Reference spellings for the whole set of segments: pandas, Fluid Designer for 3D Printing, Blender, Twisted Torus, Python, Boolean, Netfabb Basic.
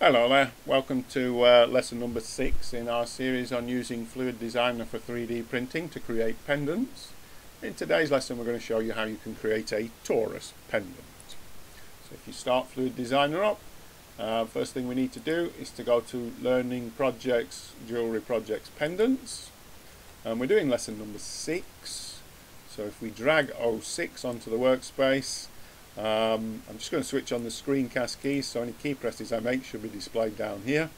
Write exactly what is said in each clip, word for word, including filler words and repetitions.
Hello there, welcome to uh, lesson number six in our series on using Fluid Designer for three D printing to create pendants. In today's lesson we're going to show you how you can create a torus pendant. So if you start Fluid Designer up, uh, first thing we need to do is to go to Learning Projects, Jewelry Projects Pendants, and we're doing lesson number six. So if we drag oh six onto the workspace, Um, I'm just going to switch on the screencast keys, so any key presses I make should be displayed down here.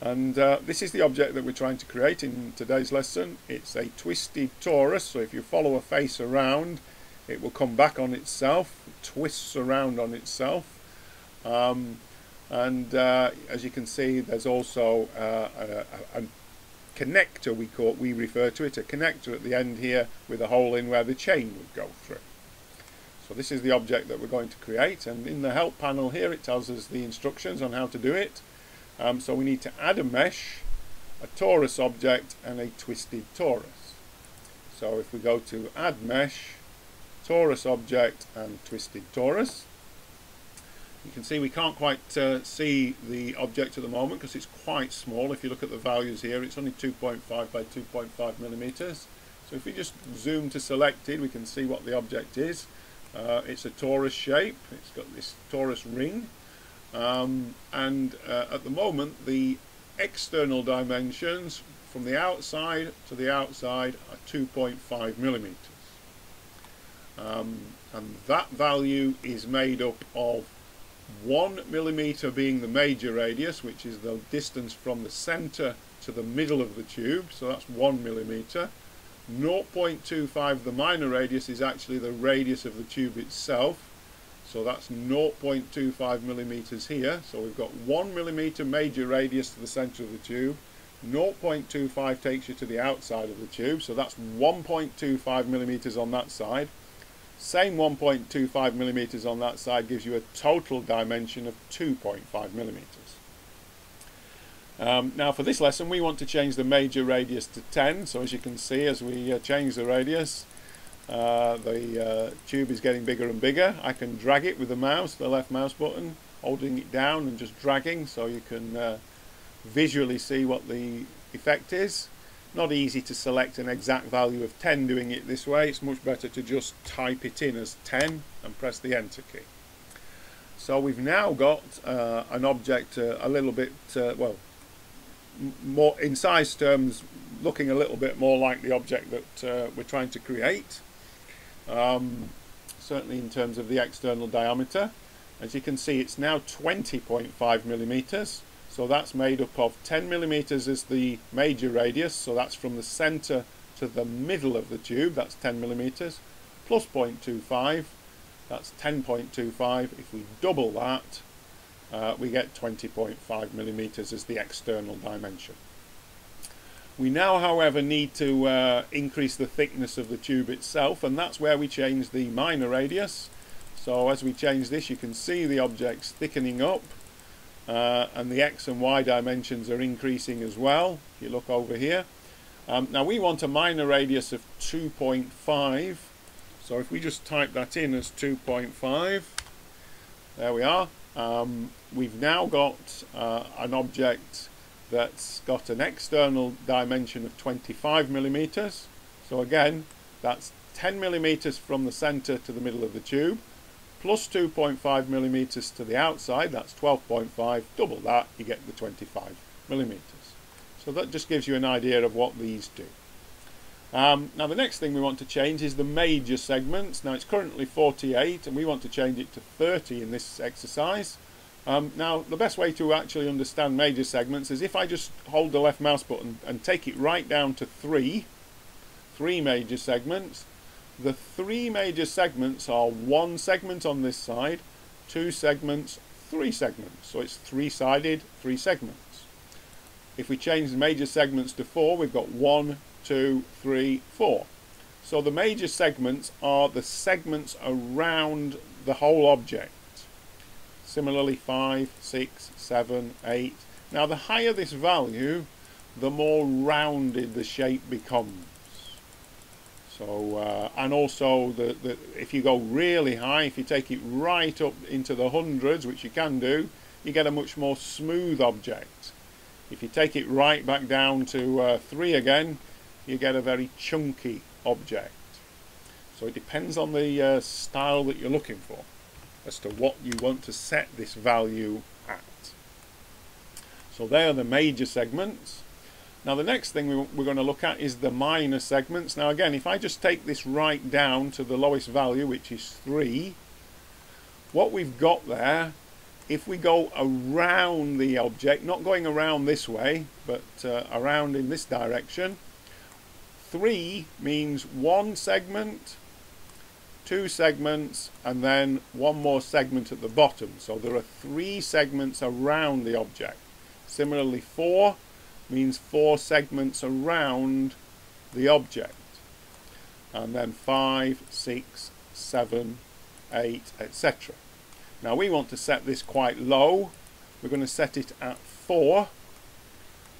And uh, this is the object that we're trying to create in today's lesson. It's a twisted torus, so if you follow a face around, it will come back on itself, it twists around on itself. Um, and uh, as you can see, there's also uh, a, a connector, we call, we refer to it, a connector at the end here with a hole in where the chain would go through. So this is the object that we're going to create, and in the help panel here it tells us the instructions on how to do it. Um, so we need to add a mesh, a torus object and a twisted torus. So if we go to add mesh, torus object and twisted torus, you can see we can't quite uh, see the object at the moment because it's quite small. If you look at the values here, it's only two point five by two point five millimeters. So if we just zoom to selected, we can see what the object is. Uh, it's a torus shape, it's got this torus ring, um, and uh, at the moment the external dimensions from the outside to the outside are two point five millimeters, um, and that value is made up of one millimeter being the major radius, which is the distance from the center to the middle of the tube, so that's one millimeter. Zero point two five, the minor radius, is actually the radius of the tube itself, so that's zero point two five millimeters here. So we've got one millimeter major radius to the center of the tube, zero point two five takes you to the outside of the tube, so that's one point two five millimeters on that side. Same one point two five millimeters on that side gives you a total dimension of two point five millimeters. Um, now for this lesson we want to change the major radius to ten, so as you can see, as we uh, change the radius, uh, the uh, tube is getting bigger and bigger. I can drag it with the mouse, the left mouse button, holding it down and just dragging, so you can uh, visually see what the effect is. Not easy to select an exact value of ten doing it this way. It's much better to just type it in as ten and press the enter key. So we've now got uh, an object uh, a little bit, uh, well, more in size terms, looking a little bit more like the object that uh, we're trying to create, um, certainly in terms of the external diameter. As you can see, it's now twenty point five millimeters, so that's made up of ten millimeters as the major radius, so that's from the center to the middle of the tube, that's ten millimeters, plus zero point two five, that's ten point two five. If we double that, Uh, we get twenty point five millimeters as the external dimension. We now, however, need to uh, increase the thickness of the tube itself, and that's where we change the minor radius. So as we change this, you can see the object's thickening up, uh, and the X and Y dimensions are increasing as well, if you look over here. Um, now we want a minor radius of two point five, so if we just type that in as two point five, there we are. Um, we've now got uh, an object that's got an external dimension of twenty-five millimeters. So again, that's ten millimeters from the center to the middle of the tube, plus two point five millimeters to the outside, that's twelve point five, double that, you get the twenty-five millimeters. So that just gives you an idea of what these do. Um, now the next thing we want to change is the major segments. Now it's currently forty-eight, and we want to change it to thirty in this exercise. Um, now the best way to actually understand major segments is if I just hold the left mouse button and take it right down to three, three major segments. The three major segments are one segment on this side, two segments, three segments. So it's three-sided, three segments. If we change the major segments to four, we've got one, two, three, four. So the major segments are the segments around the whole object. Similarly, five, six, seven, eight. Now the higher this value, the more rounded the shape becomes. So, uh, and also the, the, if you go really high, if you take it right up into the hundreds, which you can do, you get a much more smooth object. If you take it right back down to uh, three again, you get a very chunky object. So it depends on the uh, style that you're looking for as to what you want to set this value at. So they are the major segments. Now the next thing we, we're going to look at is the minor segments. Now again, if I just take this right down to the lowest value, which is three, what we've got there, if we go around the object, not going around this way, but uh, around in this direction, three means one segment, two segments, and then one more segment at the bottom. So there are three segments around the object. Similarly, four means four segments around the object. And then five, six, seven, eight, et cetera. Now we want to set this quite low. We're going to set it at four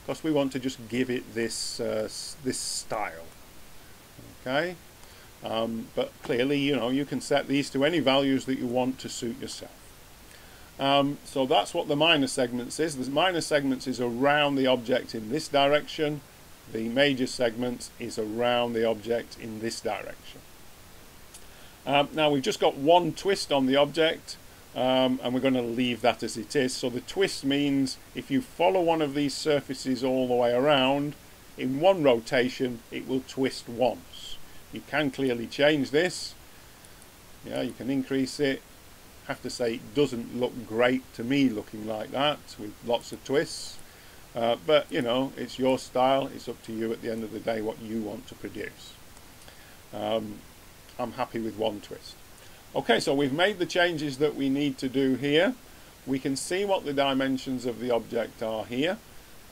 because we want to just give it this uh, this style. Okay, um, but clearly, you know, you can set these to any values that you want to suit yourself. Um, so that's what the minor segments is. The minor segments is around the object in this direction. The major segments is around the object in this direction. Um, now we've just got one twist on the object, um, and we're going to leave that as it is. So the twist means if you follow one of these surfaces all the way around, in one rotation it will twist once. You can clearly change this. Yeah, you can increase it. I have to say it doesn't look great to me looking like that with lots of twists. Uh, but you know, it's your style. It's up to you at the end of the day what you want to produce. Um, I'm happy with one twist. Okay, so we've made the changes that we need to do here. We can see what the dimensions of the object are here.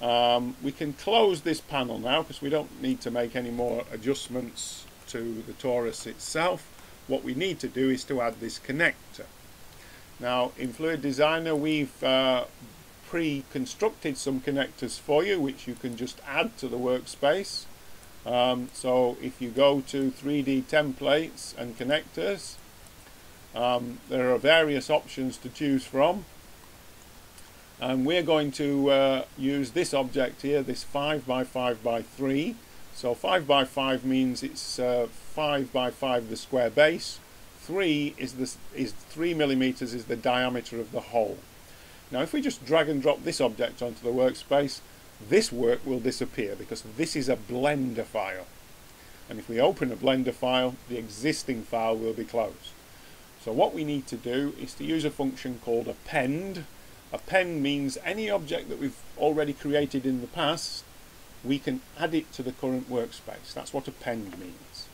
Um, we can close this panel now because we don't need to make any more adjustments to the torus itself. What we need to do is to add this connector. Now in Fluid Designer we've uh, pre-constructed some connectors for you which you can just add to the workspace. Um, so if you go to three D templates and connectors, um, there are various options to choose from, and we're going to uh, use this object here, this five by five by three. So five by five means it's uh, five by five the square base, three is the, is three millimeters is the diameter of the hole. Now if we just drag and drop this object onto the workspace, this work will disappear because this is a Blender file, and if we open a Blender file the existing file will be closed. So what we need to do is to use a function called append. Append means any object that we've already created in the past, we can add it to the current workspace. That's what append means.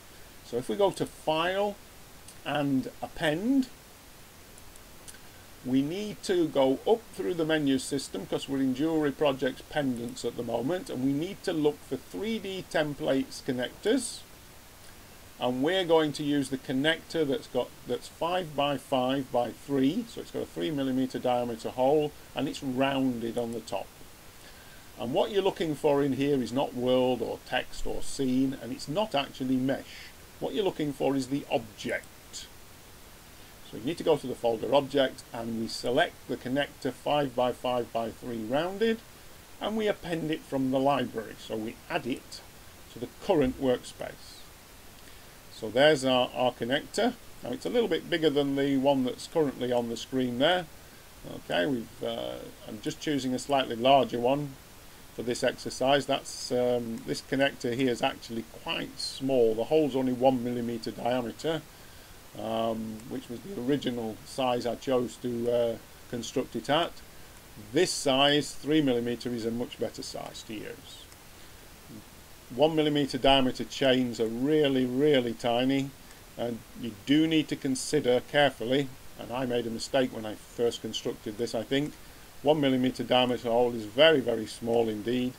So if we go to file and append, we need to go up through the menu system because we're in Jewellery Projects Pendants at the moment, and we need to look for three D templates connectors, and we're going to use the connector that's got that's five by five by three, so it's got a three millimeter diameter hole and it's rounded on the top. And what you're looking for in here is not world or text or scene, and it's not actually mesh. What you're looking for is the object. So you need to go to the folder object and we select the connector five by five by three rounded, and we append it from the library. So we add it to the current workspace. So there's our, our connector. Now it's a little bit bigger than the one that's currently on the screen there. Okay, we've, uh, I'm just choosing a slightly larger one for this exercise. That's, um, this connector here is actually quite small. The hole's only one millimeter diameter. Um, which was the original size I chose to uh, construct it at. This size, three millimeter, is a much better size to use. one millimeter diameter chains are really, really tiny, and you do need to consider carefully, and I made a mistake when I first constructed this, I think. one millimeter diameter hole is very, very small indeed,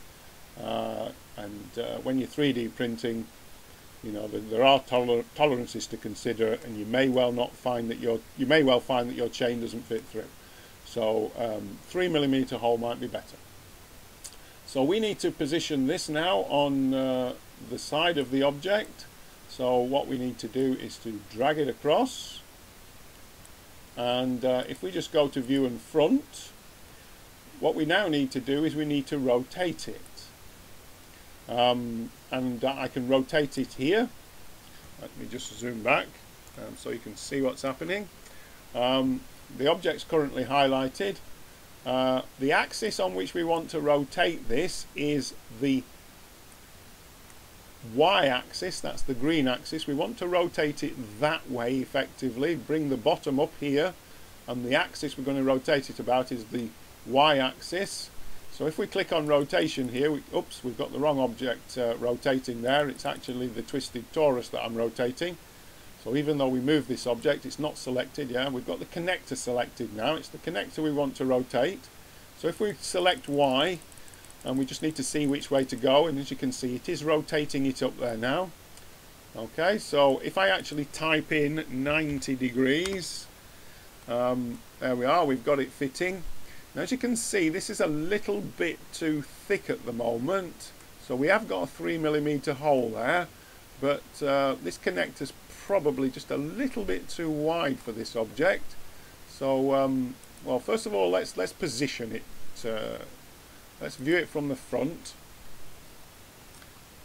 uh, and uh, when you're three D printing, you know, there are toler tolerances to consider, and you may well not find that your you may well find that your chain doesn't fit through. So um, three millimeter hole might be better. So we need to position this now on uh, the side of the object. So what we need to do is to drag it across, and uh, if we just go to view and front, what we now need to do is we need to rotate it. Um, and I can rotate it here. Let me just zoom back um, so you can see what's happening. Um, the object's currently highlighted. Uh, the axis on which we want to rotate this is the y-axis, that's the green axis. We want to rotate it that way effectively, bring the bottom up here, and the axis we're going to rotate it about is the y-axis. So if we click on rotation here, we, oops, we've got the wrong object uh, rotating there. It's actually the Twisted Torus that I'm rotating. So even though we move this object, it's not selected. Yeah, we've got the connector selected now. It's the connector we want to rotate. So if we select Y, and we just need to see which way to go, and as you can see, it is rotating it up there now. Okay, so if I actually type in ninety degrees, um, there we are, we've got it fitting. Now, as you can see, this is a little bit too thick at the moment. So we have got a three millimeter hole there, but uh, this connector's probably just a little bit too wide for this object. So um, well, first of all, let's let's position it. Uh, let's view it from the front.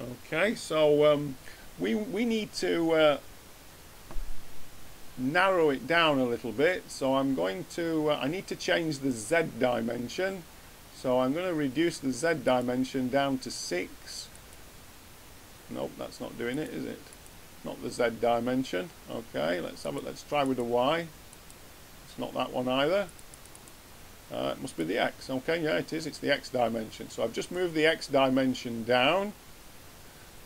Okay, so um, we we need to uh, narrow it down a little bit. So I'm going to uh, I need to change the Z dimension. So I'm going to reduce the Z dimension down to six. Nope, that's not doing it, is it? Not the Z dimension. Okay, let's have it. Let's try with the Y. It's not that one either. Uh, it must be the X. Okay, yeah, it is. It's the X dimension. So I've just moved the X dimension down,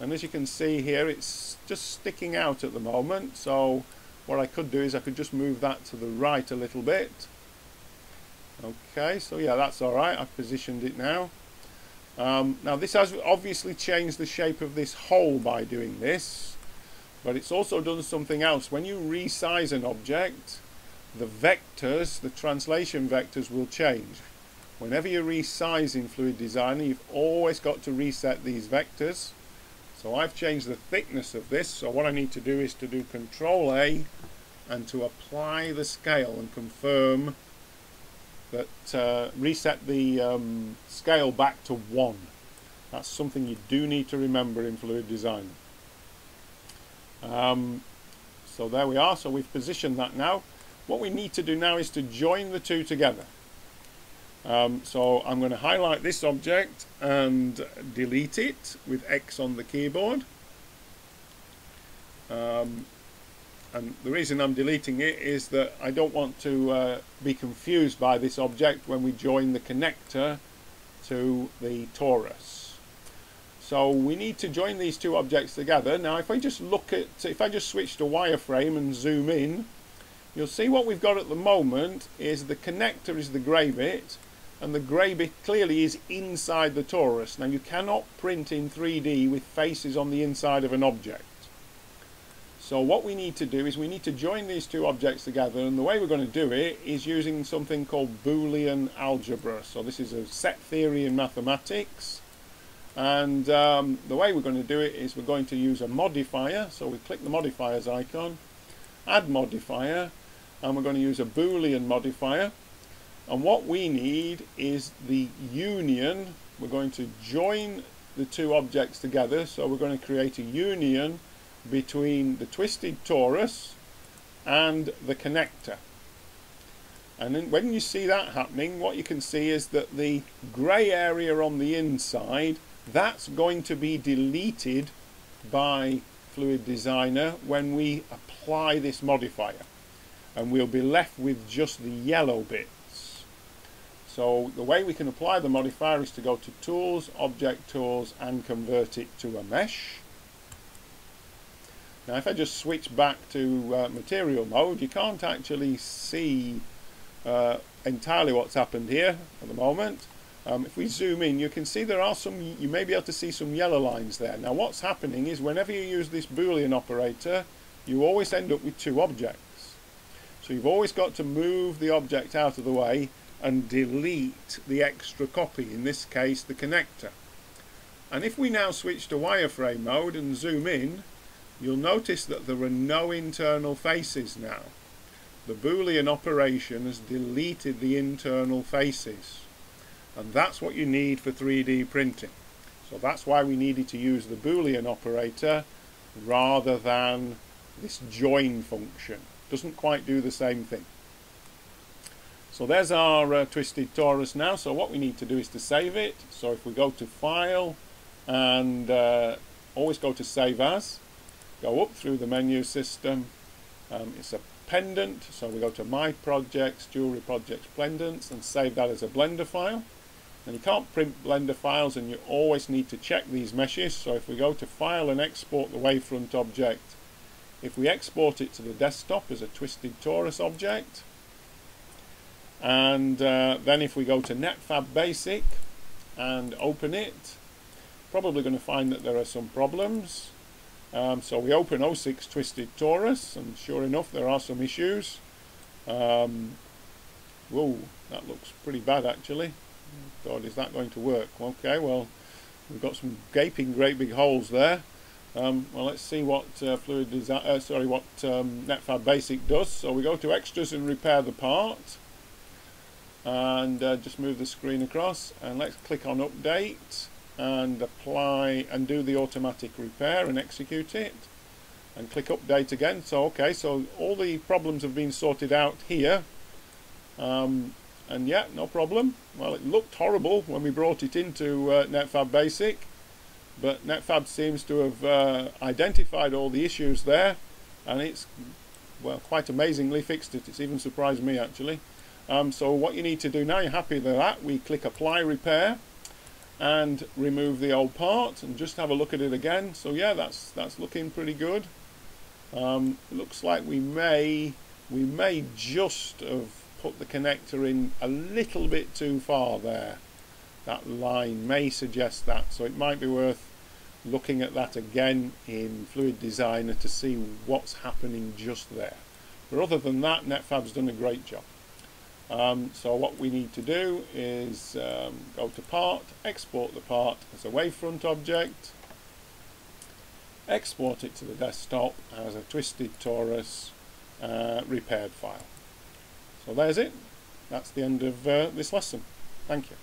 and as you can see here, it's just sticking out at the moment. So what I could do is I could just move that to the right a little bit. Okay, so yeah, that's all right. I've positioned it now. Um, now this has obviously changed the shape of this hole by doing this, but it's also done something else. When you resize an object, the vectors, the translation vectors, will change. Whenever you resize in Fluid Designer, you've always got to reset these vectors. So I've changed the thickness of this, so what I need to do is to do Control A and to apply the scale and confirm that, uh, reset the um, scale back to one. That's something you do need to remember in Fluid Designer. Um, so there we are, so we've positioned that now. What we need to do now is to join the two together. Um, so I'm going to highlight this object and delete it with X on the keyboard. Um, and the reason I'm deleting it is that I don't want to uh, be confused by this object when we join the connector to the torus. So we need to join these two objects together. Now if I just look at, if I just switch to wireframe and zoom in, you'll see what we've got at the moment is the connector is the grey bit, and the grey bit clearly is inside the torus. Now you cannot print in three D with faces on the inside of an object. So what we need to do is we need to join these two objects together, and the way we're going to do it is using something called Boolean algebra. So this is a set theory in mathematics. And um, the way we're going to do it is we're going to use a modifier. So we click the modifiers icon, add modifier, and we're going to use a Boolean modifier. And what we need is the union. We're going to join the two objects together. So we're going to create a union between the Twisted Torus and the connector. And then when you see that happening, what you can see is that the grey area on the inside, that's going to be deleted by Fluid Designer when we apply this modifier, and we'll be left with just the yellow bits. So the way we can apply the modifier is to go to Tools, Object Tools, and convert it to a mesh. Now if I just switch back to uh, material mode, you can't actually see uh, entirely what's happened here at the moment. Um, if we zoom in, you can see there are some, you may be able to see some yellow lines there. Now what's happening is whenever you use this Boolean operator, you always end up with two objects. So you've always got to move the object out of the way and delete the extra copy, in this case the connector. And if we now switch to wireframe mode and zoom in, you'll notice that there are no internal faces now. The Boolean operation has deleted the internal faces. And that's what you need for three D printing. So that's why we needed to use the Boolean operator rather than this join function. Doesn't quite do the same thing. So there's our uh, Twisted Torus now. So what we need to do is to save it. So if we go to File and uh, always go to Save As, go up through the menu system. Um, it's a pendant, so we go to My Projects, Jewelry Projects, Pendants, and save that as a Blender file. And you can't print Blender files, and you always need to check these meshes. So if we go to File and Export the Wavefront object, if we export it to the desktop as a Twisted Torus object, and uh, then if we go to Netfabb Basic and open it, probably going to find that there are some problems. Um, so we open oh six Twisted Torus, and sure enough there are some issues. Um, whoa, that looks pretty bad actually. God, is that going to work? Okay, well, we've got some gaping great big holes there. Um, well, let's see what uh, Fluid Design, uh, sorry, what um, Netfabb Basic does. So we go to Extras and Repair the Part, and uh, just move the screen across, and let's click on Update and apply and do the automatic repair and execute it, and click Update again. So okay, so all the problems have been sorted out here, um, and yeah, no problem. Well, it looked horrible when we brought it into uh, Netfabb Basic, but Netfabb seems to have uh, identified all the issues there, and it's, well, quite amazingly fixed it. It's even surprised me actually. Um, so what you need to do now, you're happy with that, we click Apply Repair and remove the old part and just have a look at it again. So yeah, that's that's looking pretty good. Um, looks like we may we may just have put the connector in a little bit too far there. That line may suggest that, so it might be worth looking at that again in Fluid Designer to see what's happening just there. But other than that, Netfabb's done a great job. Um, so what we need to do is um, go to Part, export the part as a wavefront object, export it to the desktop as a Twisted Torus uh, repaired file. So there's it. That's the end of uh, this lesson. Thank you.